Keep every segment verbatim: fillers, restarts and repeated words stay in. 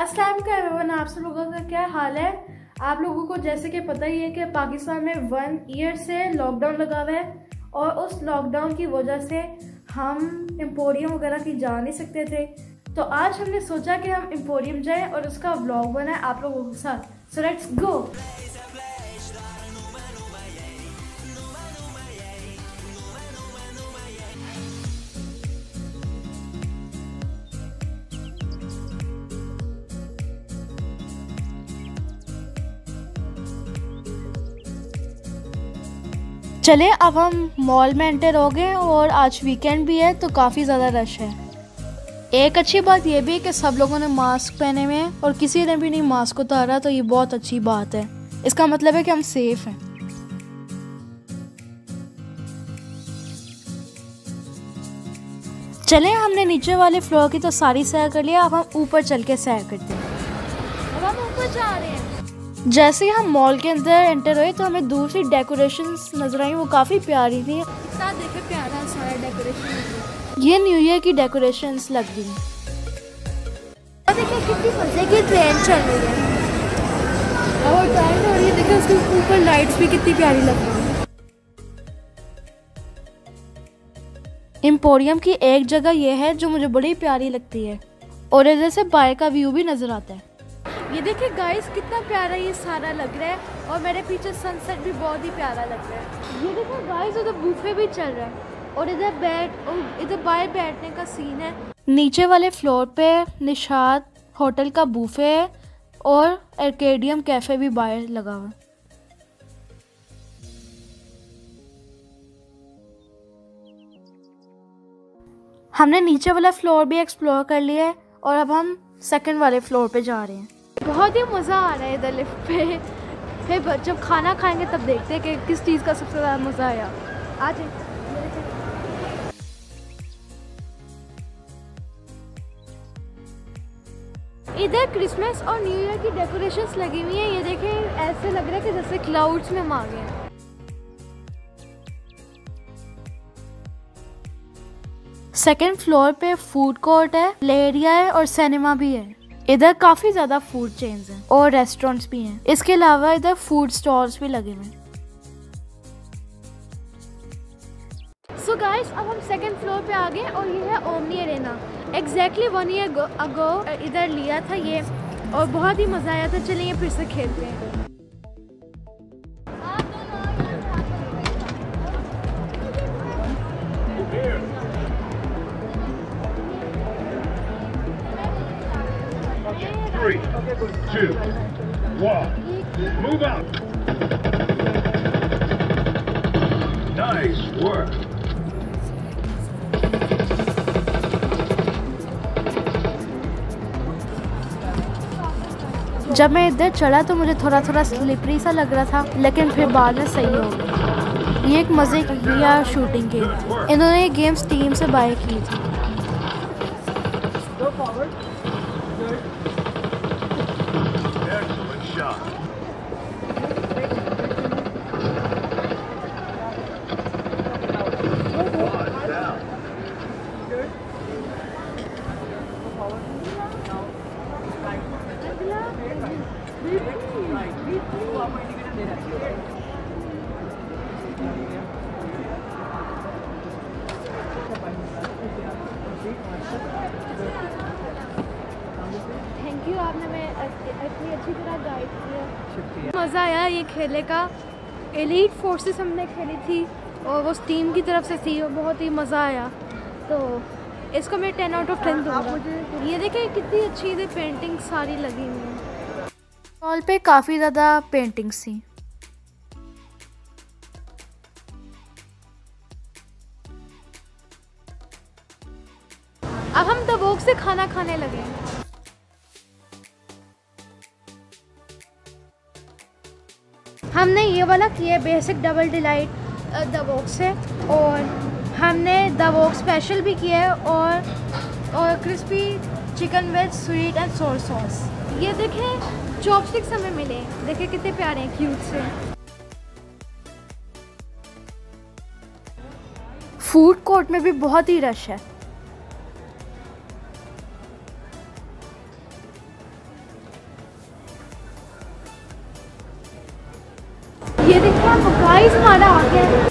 अस्सलाम वालेकुम, आप सब लोगों का क्या हाल है। आप लोगों को जैसे कि पता ही है कि पाकिस्तान में वन ईयर से लॉकडाउन लगा हुआ है और उस लॉकडाउन की वजह से हम एम्पोरियम वगैरह की जा नहीं सकते थे, तो आज हमने सोचा कि हम एम्पोरियम जाएं और उसका व्लॉग बनाएं आप लोगों के साथ। So let's go. चले अब हम मॉल में एंटर हो गए और आज वीकेंड भी है तो काफ़ी ज़्यादा रश है। एक अच्छी बात यह भी है कि सब लोगों ने मास्क पहने हुए हैं और किसी ने भी नहीं मास्क उतारा, तो ये बहुत अच्छी बात है। इसका मतलब है कि हम सेफ हैं। चले हमने नीचे वाले फ्लोर की तो सारी सैर कर लिया, अब हम ऊपर चल के सैर करते हैं। अब हम ऊपर जा रहे हैं। जैसे ही हम मॉल के अंदर एंटर हुए तो हमें दूर से डेकोरेशंस नजर आई, वो काफ़ी प्यारी थी। कितना देखे प्यारा सारा डेकोरेशन, ये न्यू ईयर की डेकोरेशंस लग गई। देखिए कितनी मजे की ट्रेन चल रही है और ट्रेन हो रही है, देखिए उसके ऊपर लाइट्स भी कितनी प्यारी लग रही है। एम्पोरियम की एक जगह ये है जो मुझे बड़ी प्यारी लगती है और इधर से बाहर का व्यू भी नजर आता है। ये देखिए गाइस कितना प्यारा ये सारा लग रहा है और मेरे पीछे सनसेट भी बहुत ही प्यारा लग रहा है। ये देखिए गाइस उधर बूफे भी चल रहा है और इधर बैठ और इधर बाहर बैठने का सीन है। नीचे वाले फ्लोर पे निशात होटल का बूफे है और आर्केडियम कैफे भी बाहर लगा हुआ है। हमने नीचे वाला फ्लोर भी एक्सप्लोर कर लिया है और अब हम सेकंड वाले फ्लोर पे जा रहे हैं। बहुत ही मज़ा आ रहा है इधर लिफ्ट पे। फिर जब खाना खाएंगे तब देखते हैं कि किस चीज़ का सबसे ज़्यादा मज़ा आया। आज इधर क्रिसमस और न्यू ईयर की डेकोरेशंस लगी हुई हैं। ये देखें ऐसे लग रहा है कि जैसे क्लाउड्स में हम आ गए हैं। सेकेंड फ्लोर पे फूड कोर्ट है, प्ले एरिया है और सिनेमा भी है। इधर काफी ज्यादा फूड चेन्स हैं और रेस्टोरेंट्स भी हैं। इसके अलावा इधर फूड स्टॉल्स भी लगे हुए हैं। सो गाइस अब हम सेकंड फ्लोर पे आ गए और ये है Omni arena. Exactly one year ago इधर लिया था ये और बहुत ही मजा आया था। चलिए फिर से खेलते हैं। three, two, one, move out. Nice work. जब मैं इधर चढ़ा तो मुझे थोड़ा थोड़ा स्लिपरी सा लग रहा था, लेकिन फिर बाद में सही हो गया। ये एक मजे की या शूटिंग गेम, इन्होंने ये गेम्स टीम से बाय की थी। थैंक यू, आपने मैं इतनी अच्छी तरह गाइड किया। मज़ा आया ये खेलने का। एलीट फोर्सेस हमने खेली थी और वो टीम की तरफ से थी और बहुत ही मज़ा आया, तो इसको मैं टेन आउट ऑफ टेन दूँगा। ये देखिए कितनी अच्छी इधर पेंटिंग सारी लगी हुई है। हॉल पे काफ़ी ज़्यादा पेंटिंग्स थी। अब हम द वॉक से खाना खाने लगे। हमने ये वाला किया basic double delight the wok से और हमने द वॉक स्पेशल भी किया है और और crispy chicken with sweet and sour sauce. ये देखें चॉपस्टिक्स हमें मिले, देखें कितने प्यारे हैं, क्यूट से। फूड कोर्ट में भी बहुत ही रश है। गाइस हमारा आ गया है,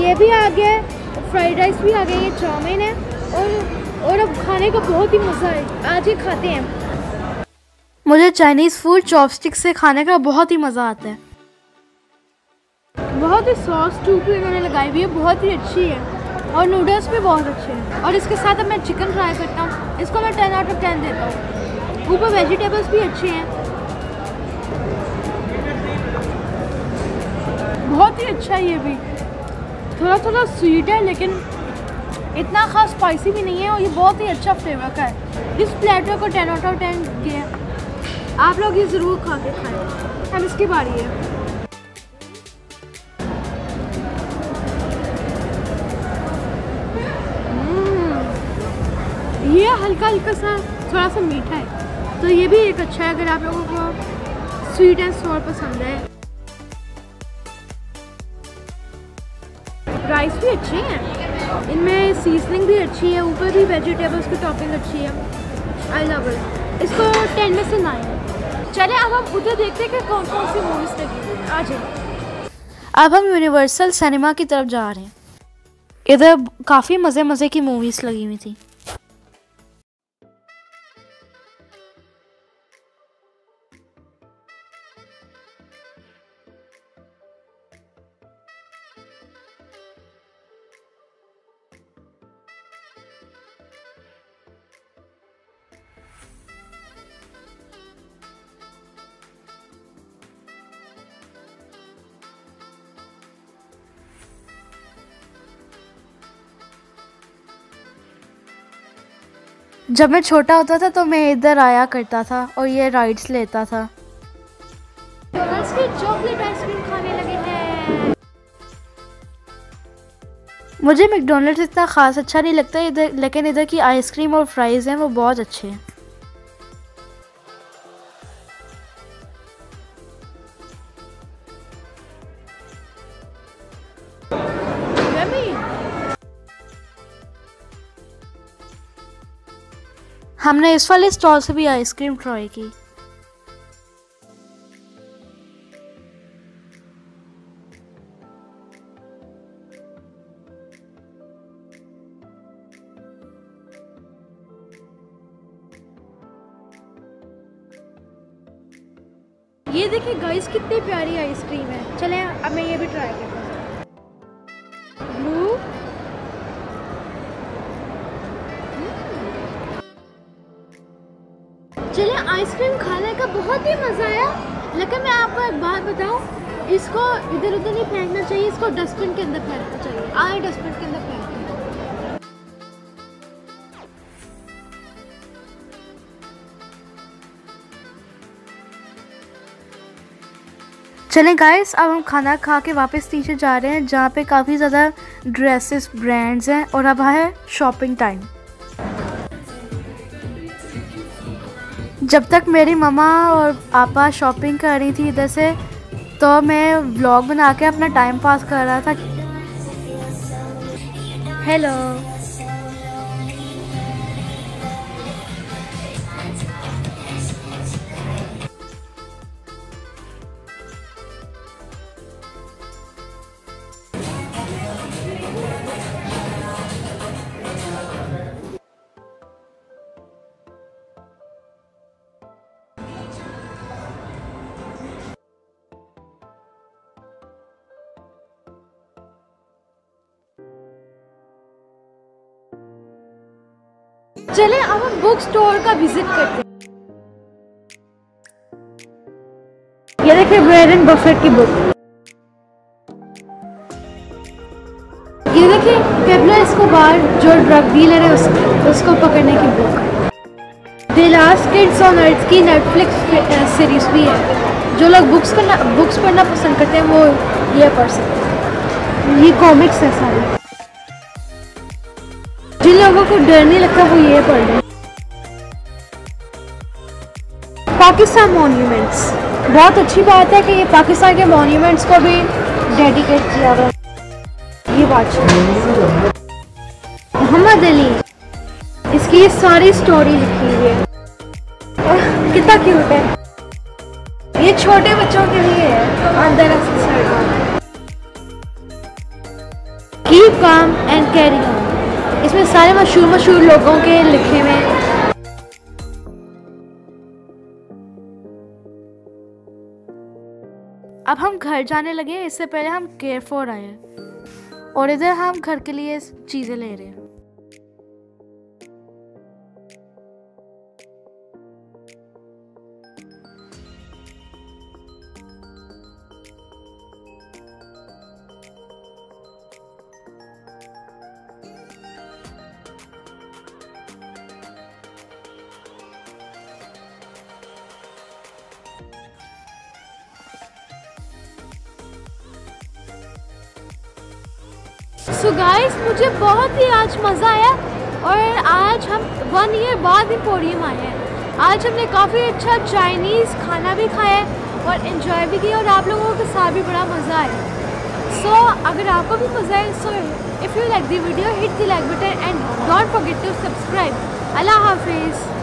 ये भी आ गया है, फ्राइड राइस भी आ गया, ये चाउमीन है और और अब खाने का बहुत ही मज़ा है, आज ही खाते हैं। मुझे चाइनीज़ फूड चॉपस्टिक से खाने का बहुत ही मज़ा आता है। बहुत ही सॉस टूपी इन्होंने लगाई हुई है, बहुत ही अच्छी है और नूडल्स भी बहुत अच्छे हैं। और इसके साथ अब मैं चिकन फ्राई करता हूँ, इसको मैं टेन आउट ऑफ टेन देता हूँ। ऊपर वेजिटेबल्स भी अच्छे हैं, बहुत ही अच्छा है। ये भी थोड़ा थोड़ा स्वीट है लेकिन इतना ख़ास स्पाइसी भी नहीं है और ये बहुत ही अच्छा फ्लेवर का है। इस प्लेटर को टेन आउट ऑफ टेन दिए, आप लोग ये ज़रूर खा के खाएँ। हम इसकी बारी है, ये हल्का हल्का सा थोड़ा सा मीठा है, तो ये भी एक अच्छा है अगर आप लोगों को स्वीट एंड सॉर पसंद है। राइस भी अच्छे हैं, इनमें सीजनिंग भी अच्छी है, ऊपर भी वेजिटेबल्स की टॉपिंग अच्छी है। I love it. इसको टेन में से नाइन। चले अब हम उधर देखते हैं कि कौन कौन सी मूवीज लगी। आ जाए, अब हम यूनिवर्सल सिनेमा की तरफ जा रहे हैं। इधर काफ़ी मज़े मज़े की मूवीज़ लगी हुई थी। जब मैं छोटा होता था तो मैं इधर आया करता था और ये राइड्स लेता था। मैक्डोनल्ड्स की चॉकलेट आइसक्रीम खाने लगे हैं। मुझे मैक्डोनल्ड्स इतना ख़ास अच्छा नहीं लगता इधर, लेकिन इधर की आइसक्रीम और फ्राइज़ हैं वो बहुत अच्छे हैं। हमने इस वाले स्टॉल से भी आइसक्रीम ट्राई की। ये देखिए गाइस कितनी प्यारी आइसक्रीम है। चलें अब मैं ये भी ट्राई करता हूँ। चलिए आइसक्रीम खाने का बहुत ही मज़ा आया, लेकिन मैं आपको एक बात बताऊं, इसको इधर उधर नहीं फेंकना चाहिए, इसको डस्टबिन के अंदर फेंकना चाहिए। आए डस्टबिन के अंदर फेंकना। चलें गाइस अब हम खाना खा के वापस नीचे जा रहे हैं जहाँ पे काफ़ी ज़्यादा ड्रेसेस ब्रांड्स हैं और अब है शॉपिंग टाइम। जब तक मेरी ममा और पापा शॉपिंग कर रही थी इधर से, तो मैं व्लॉग बना के अपना टाइम पास कर रहा था। हेलो, चले अब हम बुक स्टोर का विजिट करते हैं। ये देखिए वॉरेन बफेट की बुक, ये देखिए पेब्लो एस्कोबार जो ड्रग डीलर है उस, उसको पकड़ने की book. The last kids on अर्थ की नेटफ्लिक्स सीरीज भी है, जो लोग बुक्स करना बुक्स पढ़ना पसंद करते हैं वो ये पढ़ सकते हैं। ये कॉमिक्स है सारे, जिन लोगों को डर नहीं लगता वो ये पढ़ रहे हैं। पाकिस्तान मॉन्यूमेंट्स, बहुत अच्छी बात है कि ये पाकिस्तान के मॉन्यूमेंट्स को भी डेडिकेट किया गया। ये बात मोहम्मद अली, इसकी ये सारी स्टोरी लिखी हुई है, कितना क्यूट है। ये छोटे बच्चों के लिए है अंदर keep calm and carry on. इसमें सारे मशहूर मशहूर लोगों के लिखे हुए हैं। अब हम घर जाने लगे, इससे पहले हम कैरफोर आए और इधर हम घर के लिए चीजें ले रहे हैं। सो so गाइस, मुझे बहुत ही आज मज़ा आया और आज हम वन ईयर बाद एम्पोरियम आए हैं। आज हमने काफ़ी अच्छा चाइनीज़ खाना भी खाया और इन्जॉय भी किया और आप लोगों के साथ भी बड़ा मज़ा आया। सो so, अगर आपको भी मज़ा आए so if you like the video hit the like button and don't forget to subscribe. अल्लाह हाफिज़।